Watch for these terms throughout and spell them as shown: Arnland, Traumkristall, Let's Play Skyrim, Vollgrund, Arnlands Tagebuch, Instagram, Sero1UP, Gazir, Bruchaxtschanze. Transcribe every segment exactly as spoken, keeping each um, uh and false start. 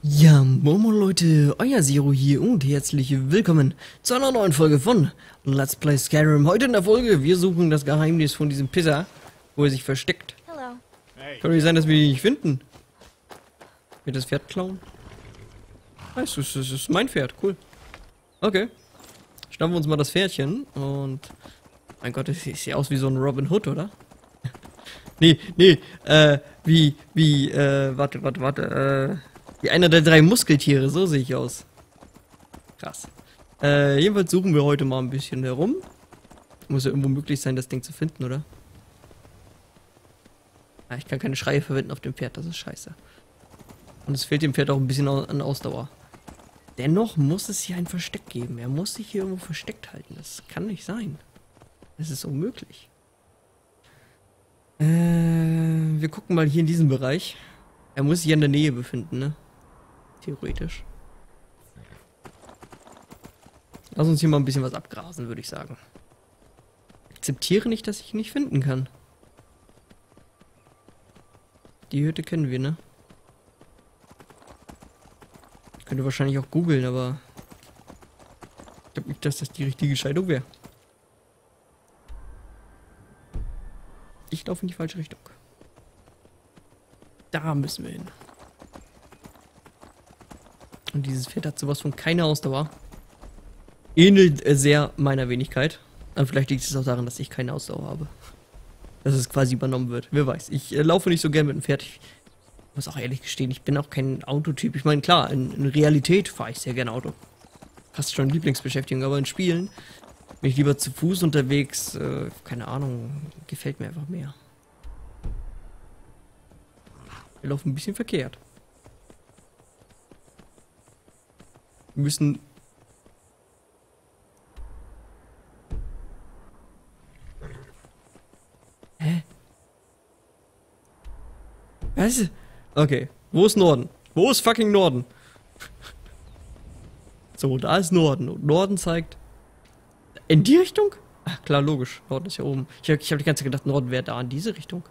Ja, Momo Leute, euer Sero hier und herzlich willkommen zu einer neuen Folge von Let's Play Skyrim. Heute in der Folge, wir suchen das Geheimnis von diesem Pisser, wo er sich versteckt. Hello. Hey. Kann nicht sein, dass wir ihn nicht finden. Wird das Pferd klauen? Weißt du, es ist mein Pferd, cool. Okay. Schnappen wir uns mal das Pferdchen und... Mein Gott, das sieht aus wie so ein Robin Hood, oder? nee, nee, äh, wie, wie, äh, warte, warte, warte, äh... Wie einer der drei Muskeltiere, so sehe ich aus. Krass. Äh, jedenfalls suchen wir heute mal ein bisschen herum. Muss ja irgendwo möglich sein, das Ding zu finden, oder? Ah, ich kann keine Schreie verwenden auf dem Pferd, das ist scheiße. Und es fehlt dem Pferd auch ein bisschen an Ausdauer. Dennoch muss es hier ein Versteck geben. Er muss sich hier irgendwo versteckt halten. Das kann nicht sein. Das ist unmöglich. Äh, wir gucken mal hier in diesem Bereich. Er muss sich in der Nähe befinden, ne? Theoretisch. Lass uns hier mal ein bisschen was abgrasen, würde ich sagen. Akzeptiere nicht, dass ich ihn nicht finden kann. Die Hütte kennen wir, ne? Ich könnte wahrscheinlich auch googeln, aber... Ich glaube nicht, dass das die richtige Entscheidung wäre. Ich laufe in die falsche Richtung. Da müssen wir hin. Und dieses Pferd hat sowas von keine Ausdauer. Ähnelt sehr meiner Wenigkeit. Aber vielleicht liegt es auch daran, dass ich keine Ausdauer habe. Dass es quasi übernommen wird. Wer weiß. Ich äh, laufe nicht so gern mit dem Pferd. Ich muss auch ehrlich gestehen, ich bin auch kein Autotyp. Ich meine, klar, in, in Realität fahre ich sehr gerne Auto. Fast schon Lieblingsbeschäftigung. Aber in Spielen bin ich lieber zu Fuß unterwegs. Äh, keine Ahnung. Gefällt mir einfach mehr. Wir laufen ein bisschen verkehrt. Wir müssen... Hä? Was? Okay. Wo ist Norden? Wo ist fucking Norden? So, da ist Norden. Und Norden zeigt... In die Richtung? Ach klar, logisch. Norden ist ja oben. Ich habe ich hab die ganze Zeit gedacht, Norden wäre da in diese Richtung.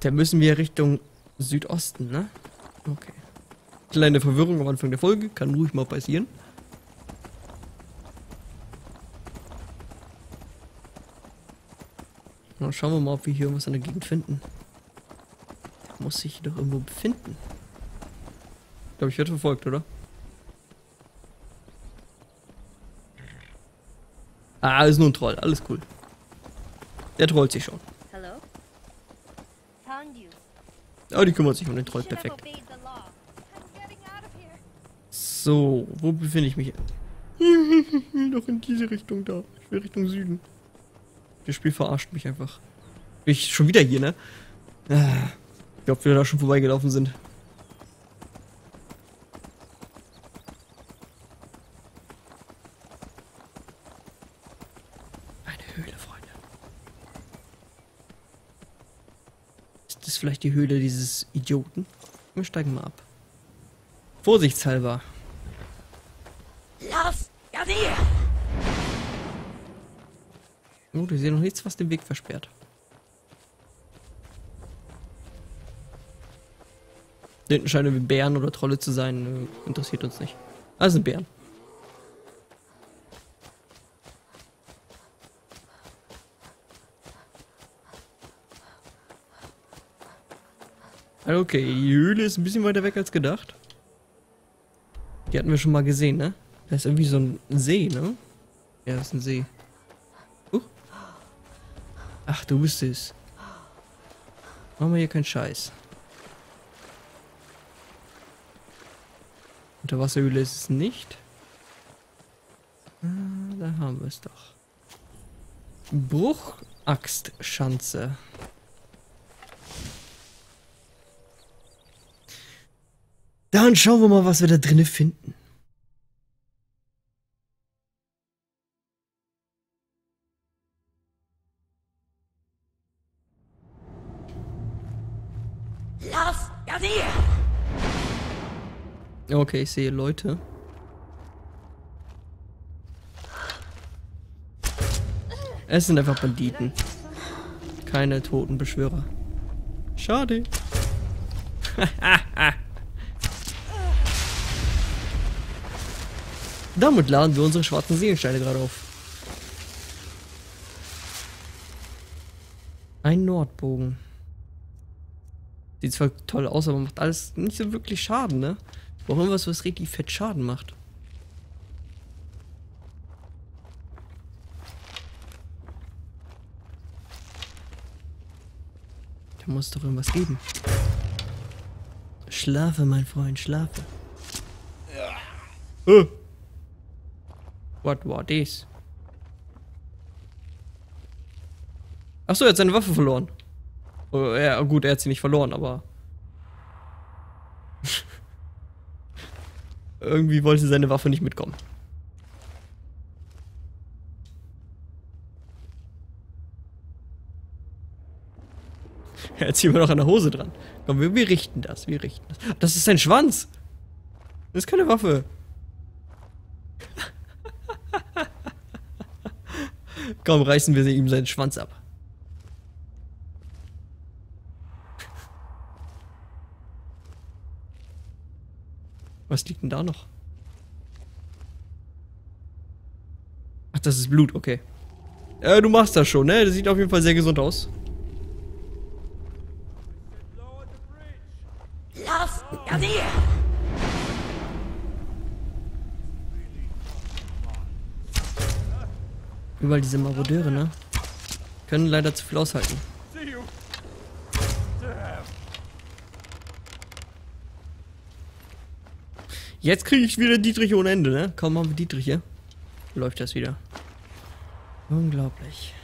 Da müssen wir Richtung Südosten, ne? Okay. Kleine Verwirrung am Anfang der Folge. Kann ruhig mal passieren. Na, schauen wir mal, ob wir hier irgendwas in der Gegend finden. Da muss sich doch irgendwo befinden. Ich glaube, ich werde verfolgt, oder? Ah, ist nur ein Troll. Alles cool. Der trollt sich schon. Oh, die kümmert sich um den Troll. Perfekt. So, wo befinde ich mich? Ich will doch in diese Richtung da. Ich will Richtung Süden. Das Spiel verarscht mich einfach. Bin ich schon wieder hier, ne? Ich glaube, wir da schon vorbeigelaufen sind. Vielleicht die Höhle dieses Idioten. Wir steigen mal ab. Vorsichtshalber. Lass! Ja, oh, wir sehen noch nichts, was den Weg versperrt. Hinten scheinen wir Bären oder Trolle zu sein. Interessiert uns nicht. Das sind Bären. Okay, die Höhle ist ein bisschen weiter weg als gedacht. Die hatten wir schon mal gesehen, ne? Da ist irgendwie so ein See, ne? Ja, das ist ein See. Uh. Ach, du bist es. Machen wir hier keinen Scheiß. Unterwasserhöhle ist es nicht. Ah, da haben wir es doch. Bruchaxtschanze. Dann schauen wir mal, was wir da drinnen finden. Lass ja sie! Okay, ich sehe Leute. Es sind einfach Banditen. Keine toten Beschwörer. Schade. Damit laden wir unsere schwarzen Seelensteine gerade auf. Ein Nordbogen. Sieht zwar toll aus, aber macht alles nicht so wirklich Schaden, ne? Wir brauchen irgendwas, was richtig fett Schaden macht. Da muss es doch irgendwas geben. Schlafe, mein Freund, schlafe. Ja. Äh. What war this? Achso, er hat seine Waffe verloren. Oh, ja, gut, er hat sie nicht verloren, aber... Irgendwie wollte seine Waffe nicht mitkommen. Er hat sie immer noch an der Hose dran. Komm, wir, wir richten das, wir richten das. Das ist sein Schwanz! Das ist keine Waffe. Komm, reißen wir ihm seinen Schwanz ab. Was liegt denn da noch? Ach, das ist Blut, okay. Äh, du machst das schon, ne? Das sieht auf jeden Fall sehr gesund aus. Lauf, Gazir! Überall diese Marodeure, ne? Können leider zu viel aushalten. Jetzt kriege ich wieder Dietrich ohne Ende, ne? Kaum haben wir Dietrich hier. Läuft das wieder. Unglaublich.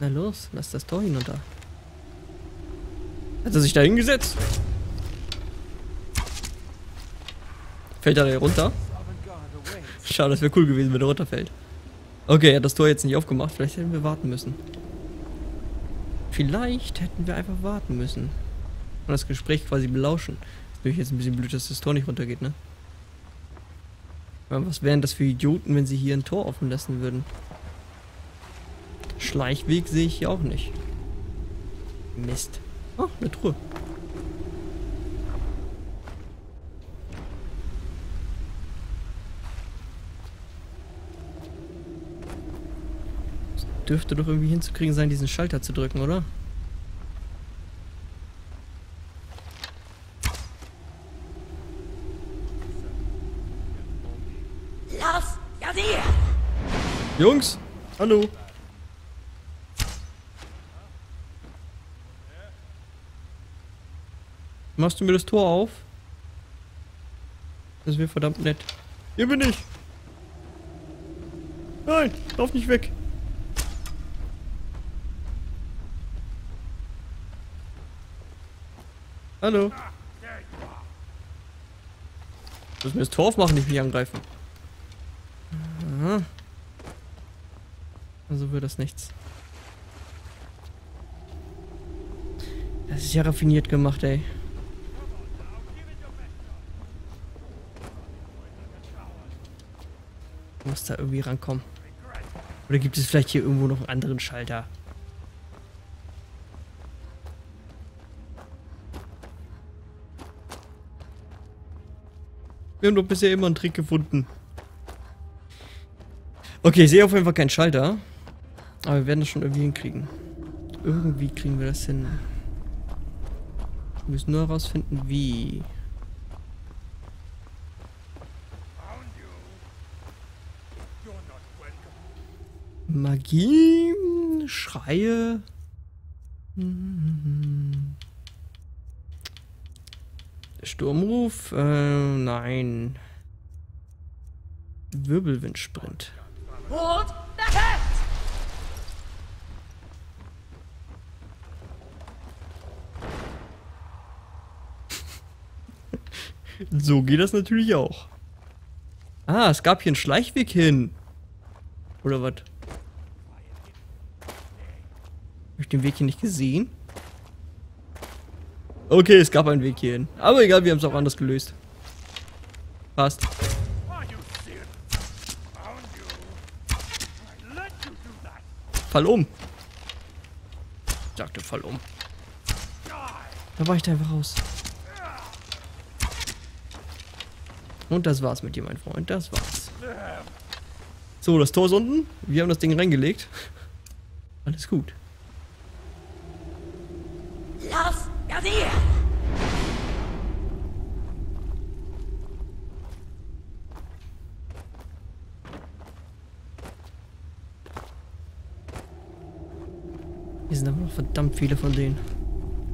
Na los, lass das Tor hinunter. Hat er sich da hingesetzt? Fällt er da runter? Schade, das wäre cool gewesen, wenn er runterfällt. Okay, er hat das Tor jetzt nicht aufgemacht. Vielleicht hätten wir warten müssen. Vielleicht hätten wir einfach warten müssen. Und das Gespräch quasi belauschen. Ist natürlich jetzt ein bisschen blöd, dass das Tor nicht runtergeht, ne? Aber was wären das für Idioten, wenn sie hier ein Tor offen lassen würden? Schleichweg sehe ich hier auch nicht. Mist. Oh, eine Truhe. Das dürfte doch irgendwie hinzukriegen sein, diesen Schalter zu drücken, oder? Jungs, hallo. Machst du mir das Tor auf? Das wäre verdammt nett. Hier bin ich. Nein, lauf nicht weg. Hallo. Du musst mir das Tor aufmachen, nicht mich angreifen. Aha. Also wird das nichts. Das ist ja raffiniert gemacht, ey. Ich muss da irgendwie rankommen. Oder gibt es vielleicht hier irgendwo noch einen anderen Schalter? Wir haben doch bisher immer einen Trick gefunden. Okay, ich sehe auf jeden Fall keinen Schalter. Aber wir werden das schon irgendwie hinkriegen. Irgendwie kriegen wir das hin. Wir müssen nur herausfinden, wie. Magie, Schreie. Sturmruf? Äh, nein. Wirbelwindsprint. What? So geht das natürlich auch. Ah, es gab hier einen Schleichweg hin. Oder was? Habe ich den Weg hier nicht gesehen? Okay, es gab einen Weg hier hin. Aber egal, wir haben es auch anders gelöst. Passt. Fall um. Ich sagte, fall um. Da war ich da einfach raus. Und das war's mit dir, mein Freund. Das war's. So, das Tor ist unten. Wir haben das Ding reingelegt. Alles gut. Lass das hier! Hier sind aber noch verdammt viele von denen.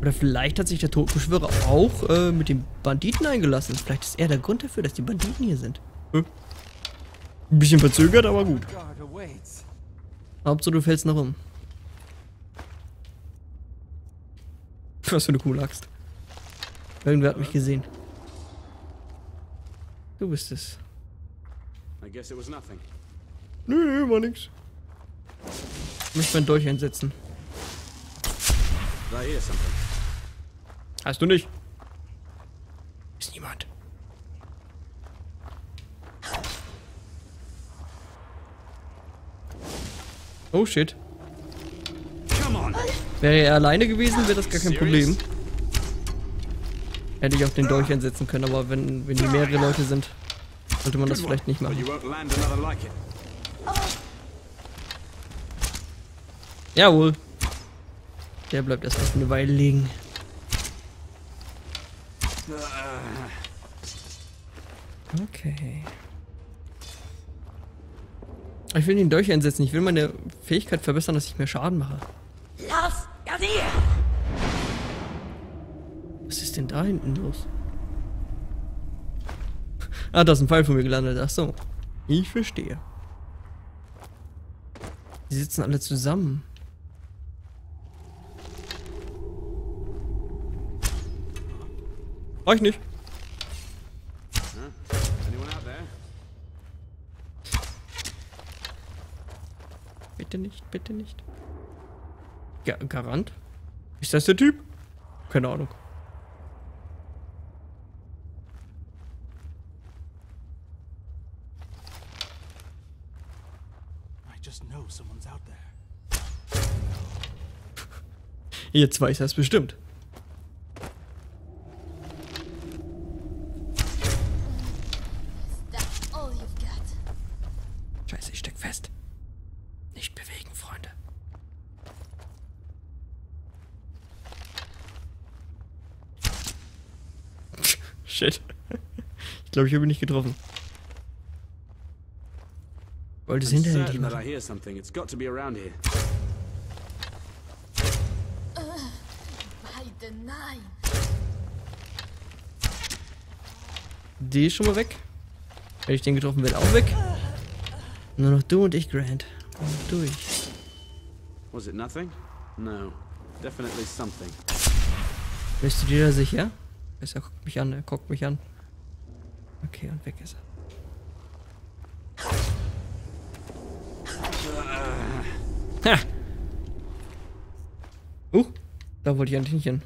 Oder vielleicht hat sich der Totenbeschwörer auch äh, mit den Banditen eingelassen. Vielleicht ist er der Grund dafür, dass die Banditen hier sind. Hm. Ein bisschen verzögert, aber gut. Hauptsache, du fällst noch um. Was für eine coole Axt. Irgendwer hat mich gesehen. Du bist es. Nö, nee, war nix. Ich möchte meinen Dolch einsetzen. Hast du nicht? Ist niemand. Oh shit. Wäre er alleine gewesen, wäre das gar kein Problem. Hätte ich auch den Dolch einsetzen können, aber wenn, wenn mehrere Leute sind, sollte man das vielleicht nicht machen. Jawohl. Der bleibt erstmal für eine Weile liegen. Okay. Ich will den Dolch einsetzen. Ich will meine Fähigkeit verbessern, dass ich mehr Schaden mache. Lass das hier! Was ist denn da hinten los? Ah, da ist ein Pfeil von mir gelandet. Ach so. Ich verstehe. Die sitzen alle zusammen. Euch nicht. Bitte nicht, bitte nicht. Ga Garant? Ist das der Typ? Keine Ahnung. Jetzt weiß er es bestimmt. Scheiße, ich steck fest. Nicht bewegen, Freunde. Shit. Ich glaube, ich habe ihn nicht getroffen. Wollte es hinterher die machen. Die ist schon mal weg. Wenn ich den getroffen werde, auch weg. Nur noch du und ich, Grant. Und durch. Was it nothing? No. Definitely something. Bist du dir da sicher? Er guckt mich an, er guckt mich an. Okay, und weg ist er. Ha! Uh, da wollte ich eigentlich nicht hin.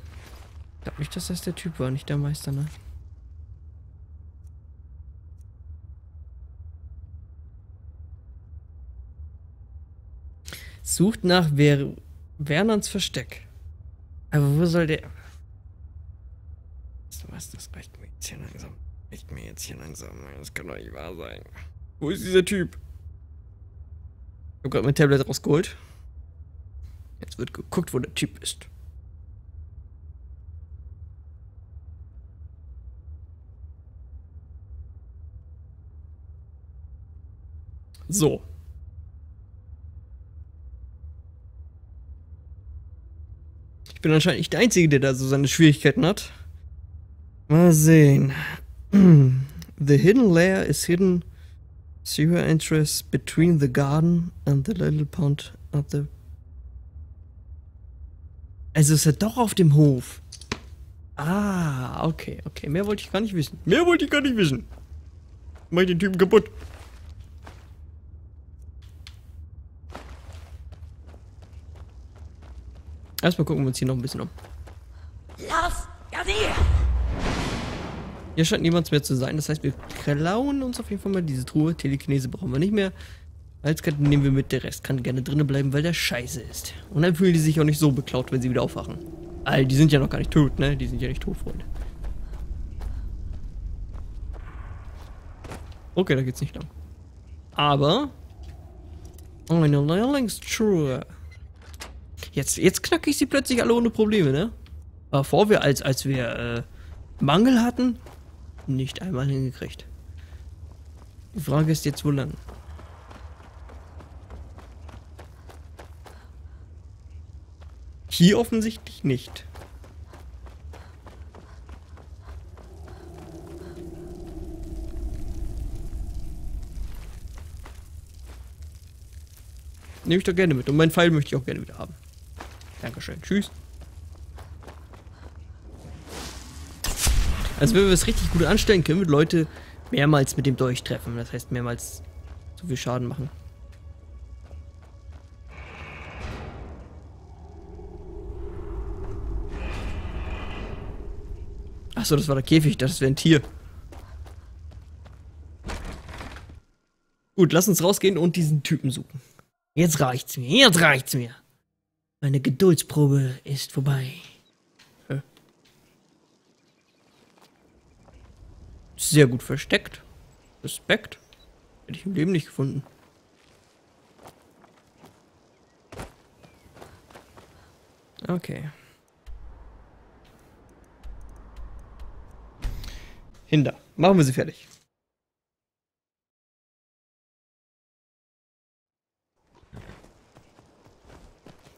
Ich glaube nicht, dass das der Typ war, nicht der Meister, ne? Sucht nach Ver Vernons Versteck. Aber wo soll der... Weißt du was, das reicht mir jetzt hier langsam. Reicht mir jetzt hier langsam. Das kann doch nicht wahr sein. Wo ist dieser Typ? Ich hab gerade mein Tablet rausgeholt. Jetzt wird geguckt, wo der Typ ist. So. Ich bin anscheinend nicht der Einzige, der da so seine Schwierigkeiten hat. Mal sehen. The hidden layer is hidden. Sewer entrance between the garden and the little pond of the... Also ist er doch auf dem Hof. Ah, okay, okay. Mehr wollte ich gar nicht wissen. Mehr wollte ich gar nicht wissen. Mach ich den Typen kaputt. Erstmal gucken wir uns hier noch ein bisschen um. Lass das hier! Hier scheint niemand mehr zu sein. Das heißt, wir klauen uns auf jeden Fall mal diese Truhe. Telekinese brauchen wir nicht mehr. Halskette nehmen wir mit. Der Rest kann gerne drinnen bleiben, weil der scheiße ist. Und dann fühlen die sich auch nicht so beklaut, wenn sie wieder aufwachen. All, die sind ja noch gar nicht tot, ne? Die sind ja nicht tot, Freunde. Okay, da geht's nicht lang. Aber eine Lehrlingstruhe. Jetzt, jetzt knacke ich sie plötzlich alle ohne Probleme, ne? Bevor wir, als, als wir äh, Mangel hatten, nicht einmal hingekriegt. Die Frage ist jetzt, wo lang? Hier offensichtlich nicht. Nehme ich doch gerne mit. Und meinen Pfeil möchte ich auch gerne wieder haben. Dankeschön. Tschüss. Also wenn wir es richtig gut anstellen, können wir Leute mehrmals mit dem Dolch treffen. Das heißt, mehrmals so viel Schaden machen. Achso, das war der Käfig. Das wäre ein Tier. Gut, lass uns rausgehen und diesen Typen suchen. Jetzt reicht's mir, jetzt reicht's mir. Meine Geduldsprobe ist vorbei. Hä? Sehr gut versteckt. Respekt. Hätte ich im Leben nicht gefunden. Okay. Hinder. Machen wir sie fertig.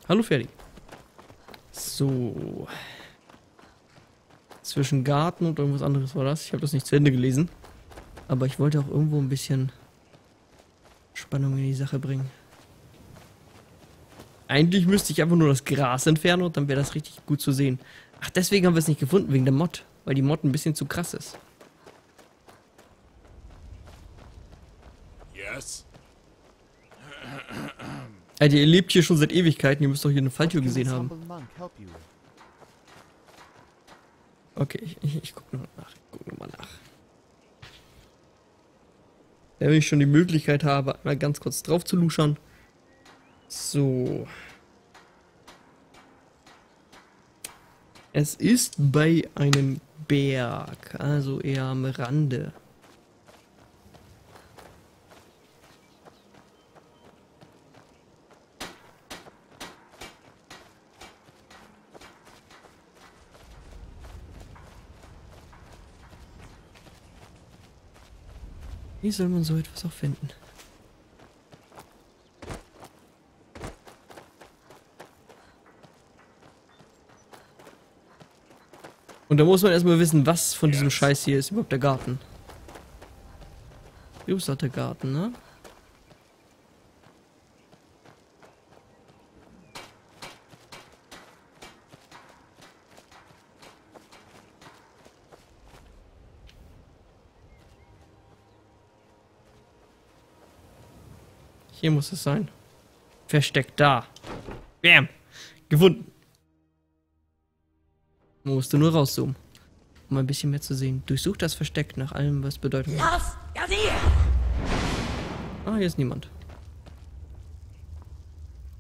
Hallo Ferdi. So. Zwischen Garten und irgendwas anderes war das. Ich habe das nicht zu Ende gelesen. Aber ich wollte auch irgendwo ein bisschen Spannung in die Sache bringen. Eigentlich müsste ich einfach nur das Gras entfernen und dann wäre das richtig gut zu sehen. Ach, deswegen haben wir es nicht gefunden, wegen der Mod. Weil die Mod ein bisschen zu krass ist. Yes. Alter, ihr lebt hier schon seit Ewigkeiten, ihr müsst doch hier eine Falltür gesehen haben. Okay, ich, ich, ich guck nochmal nach. Ich guck nochmal nach. Wenn ich schon die Möglichkeit habe, mal ganz kurz drauf zu luschern. So. Es ist bei einem Berg, also eher am Rande. Wie soll man so etwas auch finden? Und da muss man erstmal wissen, was von diesem Scheiß hier ist überhaupt der Garten. Wie ist das der Garten, ne? Hier muss es sein. Versteckt da. Bam. Gefunden. Musste nur rauszoomen. Um ein bisschen mehr zu sehen. Durchsucht das Versteck nach allem, was Bedeutung hat. Ah, hier ist niemand.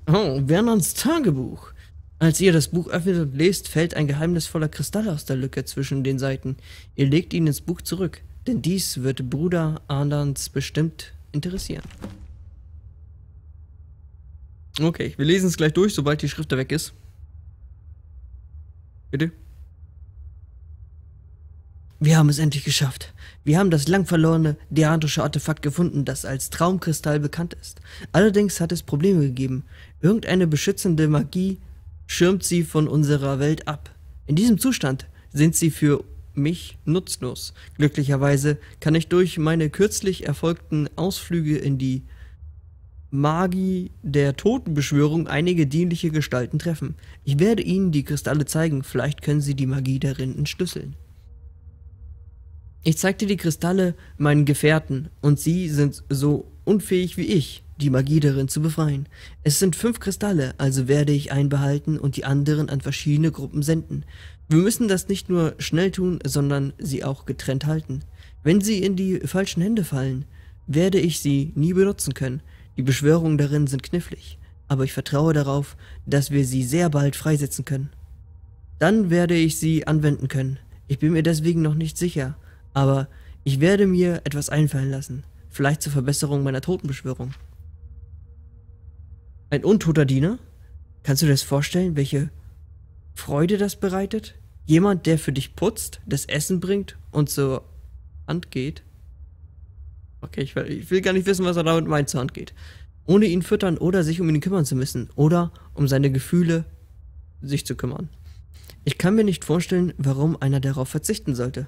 Oh, Arnlands Tagebuch. Als ihr das Buch öffnet und lest, fällt ein geheimnisvoller Kristall aus der Lücke zwischen den Seiten. Ihr legt ihn ins Buch zurück. Denn dies wird Bruder Arnlands bestimmt interessieren. Okay, wir lesen es gleich durch, sobald die Schrift da weg ist. Bitte? Wir haben es endlich geschafft. Wir haben das lang verlorene diadrische Artefakt gefunden, das als Traumkristall bekannt ist. Allerdings hat es Probleme gegeben. Irgendeine beschützende Magie schirmt sie von unserer Welt ab. In diesem Zustand sind sie für mich nutzlos. Glücklicherweise kann ich durch meine kürzlich erfolgten Ausflüge in die Magie der Totenbeschwörung einige dienliche Gestalten treffen. Ich werde Ihnen die Kristalle zeigen, vielleicht können Sie die Magie darin entschlüsseln. Ich zeigte die Kristalle meinen Gefährten und sie sind so unfähig wie ich, die Magie darin zu befreien. Es sind fünf Kristalle, also werde ich einen behalten und die anderen an verschiedene Gruppen senden. Wir müssen das nicht nur schnell tun, sondern sie auch getrennt halten. Wenn sie in die falschen Hände fallen, werde ich sie nie benutzen können. Die Beschwörungen darin sind knifflig, aber ich vertraue darauf, dass wir sie sehr bald freisetzen können. Dann werde ich sie anwenden können. Ich bin mir deswegen noch nicht sicher, aber ich werde mir etwas einfallen lassen. Vielleicht zur Verbesserung meiner Totenbeschwörung. Ein untoter Diener? Kannst du dir das vorstellen, welche Freude das bereitet? Jemand, der für dich putzt, das Essen bringt und zur Hand geht? Okay, ich will, ich will gar nicht wissen, was er damit meint, zur Hand geht. Ohne ihn füttern oder sich um ihn kümmern zu müssen oder um seine Gefühle sich zu kümmern. Ich kann mir nicht vorstellen, warum einer darauf verzichten sollte.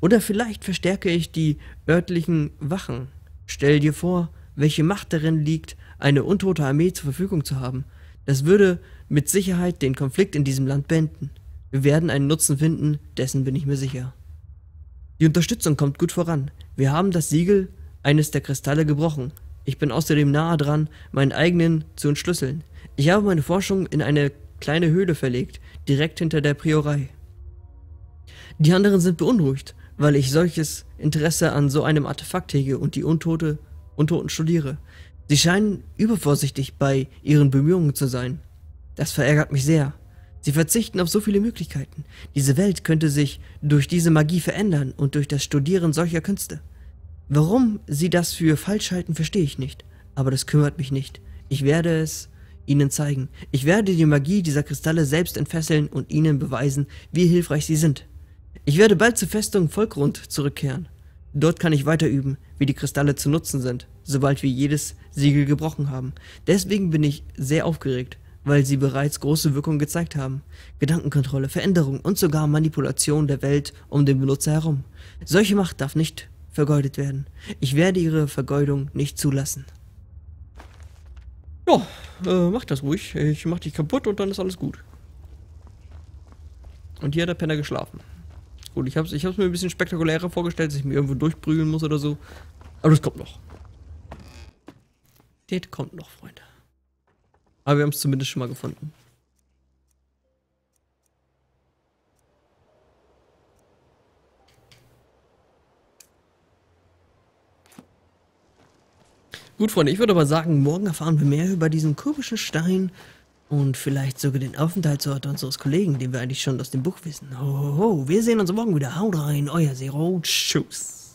Oder vielleicht verstärke ich die örtlichen Wachen. Stell dir vor, welche Macht darin liegt, eine untote Armee zur Verfügung zu haben. Das würde mit Sicherheit den Konflikt in diesem Land beenden. Wir werden einen Nutzen finden, dessen bin ich mir sicher. Die Unterstützung kommt gut voran. Wir haben das Siegel eines der Kristalle gebrochen. Ich bin außerdem nahe dran, meinen eigenen zu entschlüsseln. Ich habe meine Forschung in eine kleine Höhle verlegt, direkt hinter der Priorei. Die anderen sind beunruhigt, weil ich solches Interesse an so einem Artefakt hege und die Untote, Untoten studiere. Sie scheinen übervorsichtig bei ihren Bemühungen zu sein. Das verärgert mich sehr. Sie verzichten auf so viele Möglichkeiten. Diese Welt könnte sich durch diese Magie verändern und durch das Studieren solcher Künste. Warum sie das für falsch halten, verstehe ich nicht. Aber das kümmert mich nicht. Ich werde es ihnen zeigen. Ich werde die Magie dieser Kristalle selbst entfesseln und ihnen beweisen, wie hilfreich sie sind. Ich werde bald zur Festung Vollgrund zurückkehren. Dort kann ich weiter üben, wie die Kristalle zu nutzen sind, sobald wir jedes Siegel gebrochen haben. Deswegen bin ich sehr aufgeregt, weil sie bereits große Wirkung gezeigt haben. Gedankenkontrolle, Veränderung und sogar Manipulation der Welt um den Benutzer herum. Solche Macht darf nicht vergeudet werden. Ich werde ihre Vergeudung nicht zulassen. Ja, äh, mach das ruhig. Ich mach dich kaputt und dann ist alles gut. Und hier hat der Penner geschlafen. Gut, ich hab's, ich hab's mir ein bisschen spektakulärer vorgestellt, dass ich mir irgendwo durchprügeln muss oder so. Aber das kommt noch. Das kommt noch, Freunde. Aber wir haben es zumindest schon mal gefunden. Gut, Freunde, ich würde aber sagen, morgen erfahren wir mehr über diesen komischen Stein und vielleicht sogar den Aufenthaltsort unseres Kollegen, den wir eigentlich schon aus dem Buch wissen. Ho, ho, ho. Wir sehen uns morgen wieder. Haut rein, euer Sero. Tschüss.